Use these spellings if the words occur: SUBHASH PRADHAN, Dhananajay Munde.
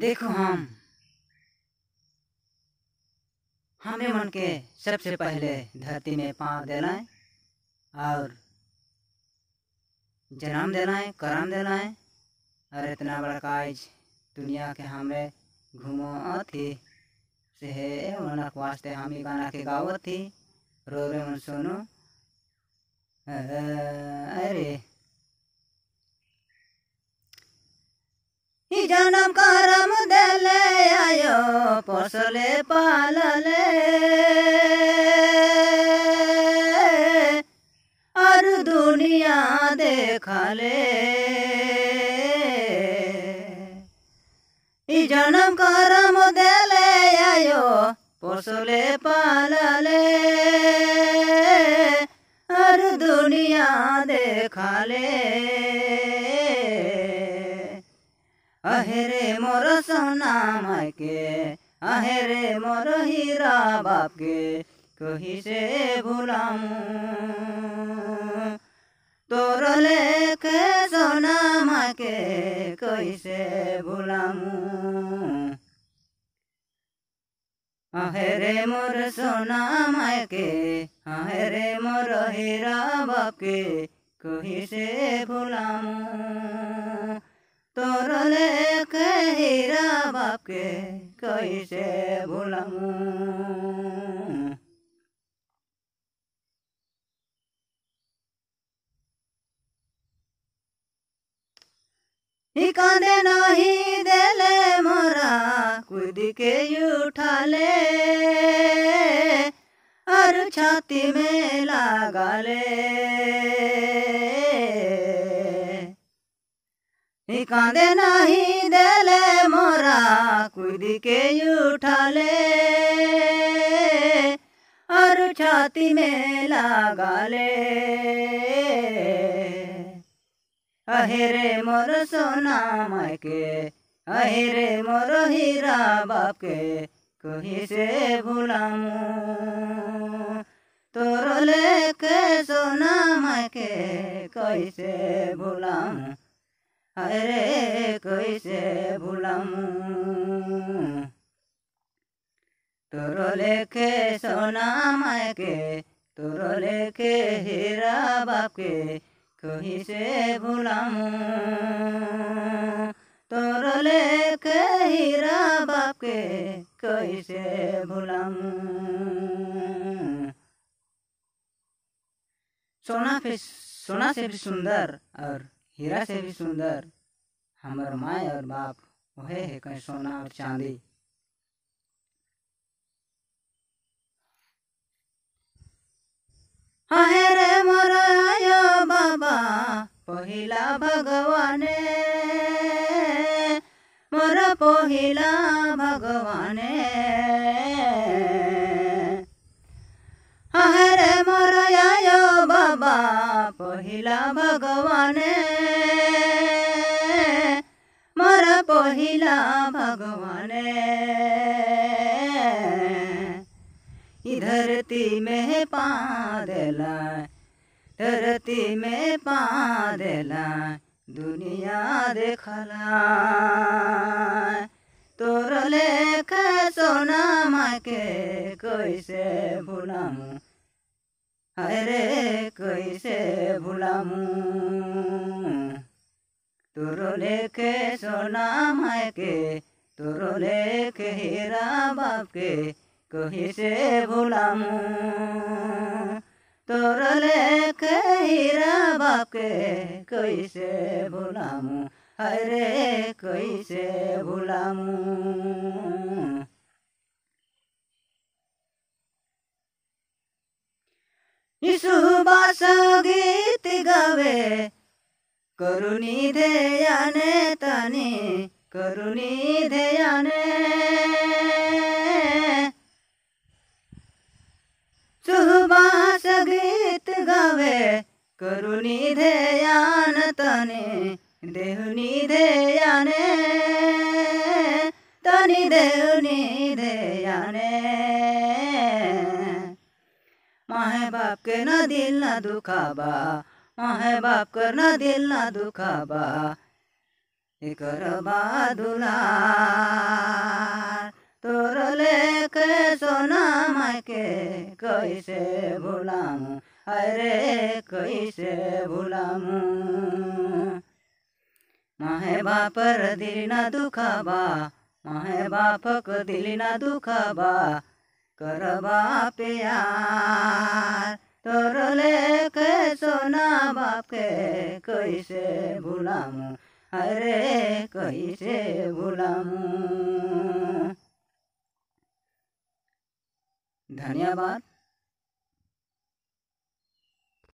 देखो हमें मन के सबसे पहले धरती में पाँव देना है और जन्म देना है, करम देना है। और इतना बड़ा काज दुनिया के हमें घूमो थी से मनक वास्ते हम ही गाना के गाओ थी रोवे मन सुनो। अरे जनम करम देले आयो पोसले पालले और दुनिया देखले। ई जनम करम देले आयो पोसले पालले और दुनिया देखले। अहेरे मोर सोना माय के, अहेरे मोर हीरा बाप के, कहीं से भुलाऊं तोर लेके सोना माय के, कहीं से भुलाऊं। अहेरे मोर सोना माय के, अहेरे मोर हीरा बाप के, कहीं से भुलाऊं तोर लेके हीरा बाप के, कैसे भूलूं। ई कांदे नहीं देले मोरा कुद के उठाले और छाती में लगाले। कांदे नहीं देले मोरा कुद के उठाले और छाती में लगाले। अहेरे मोर सोना माय के, अहेरे मोर हीरा बाप के, कहीं से भुलाऊं तोर लेके सोना माय के, कहीं से भुलाऊं। अरे कैसे भुलाऊं तोरो लेके सोना माय के, तोरो लेके हीरा बाप के, कहीं से भुलाऊं तोरो लेके हीरा बाप के, कहीं से भुलाऊं। सोना से भी सुंदर और हीरा से भी सुंदर हमार माय और बाप वह है कहीं सोना और चांदी। अहेरे मोर आयो बाबा पहिला भगवाने, मोर पहिला भगवाने। अहेरे मोर आयो बाबा पहिला भगवाने, पहिला भगवाने। धरती में पा देला, धरती में पा देला, दुनिया देखला। तोर लेके सोना माय के, कैसे भुलाऊं। अरे कैसे भुलाऊं तोरो लेके सोना माय के, तोरो लेके हीरा बाप के, कहीं से भुलाऊं तोरो लेके हीरा बाप के, कहीं से भुलाऊं। अरे कहीं से भुलाऊं सुभाष गीत गावे करुणी ध्याने तनी, करुणी ध्याने। सुभाष गीत गावे करुणी ध्यान तनी, देहुनी ध्याने तनी, देहुनी ध्याने। माहे बाप के न दिल न दुखाबा, माहे बाप कर न दिल न दुखाबा। एकर बादुलार तोर लेके सोना मायके कैसे भुलामू, अरे कैसे भुलामू। माहे बापर दिल ना दुखाबा, माहे बापक दिल ना दुखाबा, करबा प्यार तोर लेके सोना बाप के कैसे भुलामू, अरे कैसे भुलामू। धन्यवाद।